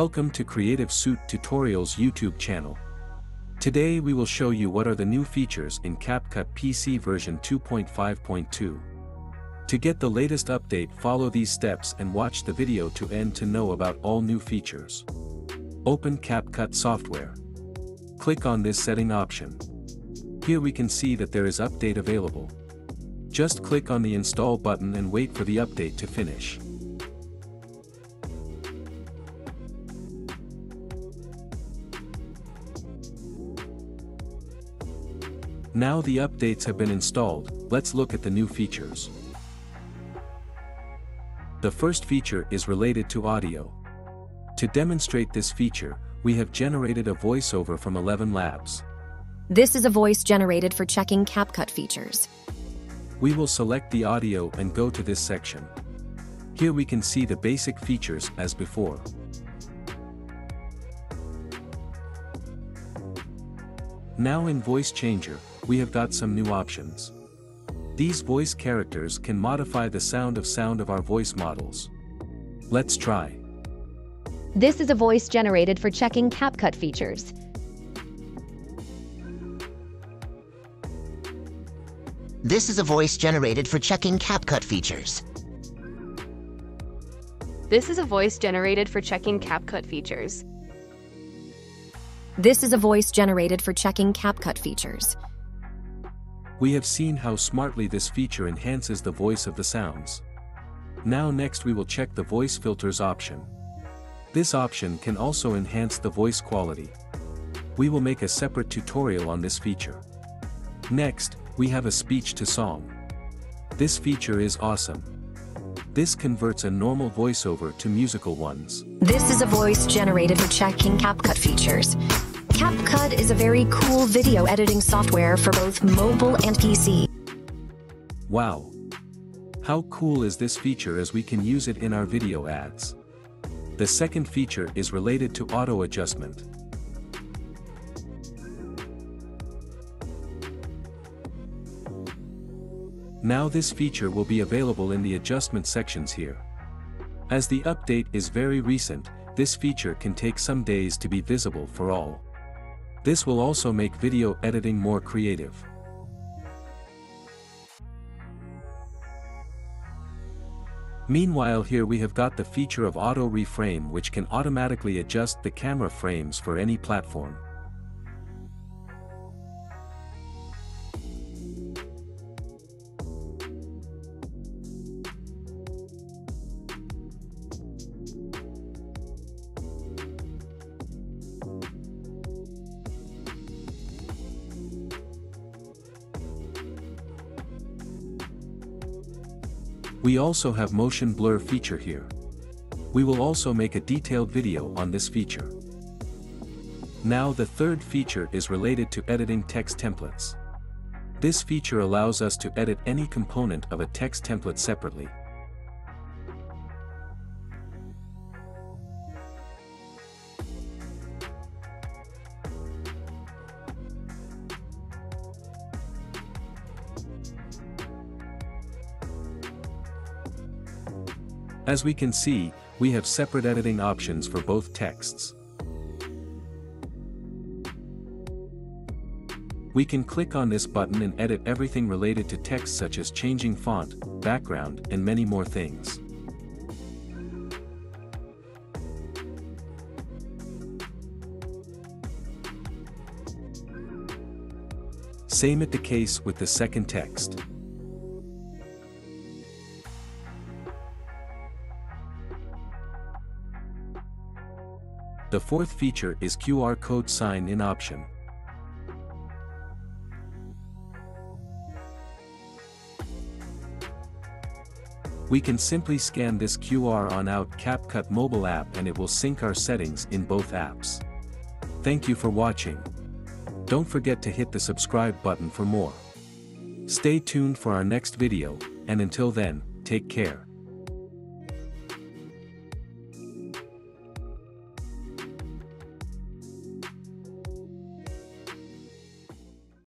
Welcome to Creative Suite Tutorials YouTube channel. Today we will show you what are the new features in CapCut PC version 2.5.2. To get the latest update, follow these steps and watch the video to end to know about all new features. Open CapCut software. Click on this setting option. Here we can see that there is update available. Just click on the install button and wait for the update to finish. Now the updates have been installed, let's look at the new features. The first feature is related to audio. To demonstrate this feature, we have generated a voiceover from 11 Labs. This is a voice generated for checking CapCut features. We will select the audio and go to this section. Here we can see the basic features as before. Now in Voice Changer, we have got some new options. These voice characters can modify the sound of our voice models. Let's try. This is a voice generated for checking CapCut features. This is a voice generated for checking CapCut features. This is a voice generated for checking CapCut features. This is a voice generated for checking CapCut features. We have seen how smartly this feature enhances the voice of the sounds. Now next we will check the voice filters option. This option can also enhance the voice quality. We will make a separate tutorial on this feature. Next, we have a speech to song. This feature is awesome. This converts a normal voiceover to musical ones. This is a voice generated for checking CapCut features. CapCut is a very cool video editing software for both mobile and PC. Wow! How cool is this feature, as we can use it in our video ads. The second feature is related to auto adjustment. Now this feature will be available in the adjustment sections here. As the update is very recent, this feature can take some days to be visible for all. This will also make video editing more creative. Meanwhile, here we have got the feature of auto reframe, which can automatically adjust the camera frames for any platform. We also have motion blur feature here. We will also make a detailed video on this feature. Now the third feature is related to editing text templates. This feature allows us to edit any component of a text template separately. As we can see, we have separate editing options for both texts. We can click on this button and edit everything related to text, such as changing font, background, and many more things. Same is the case with the second text. The fourth feature is QR code sign-in option. We can simply scan this QR on our CapCut mobile app and it will sync our settings in both apps. Thank you for watching. Don't forget to hit the subscribe button for more. Stay tuned for our next video, and until then, take care.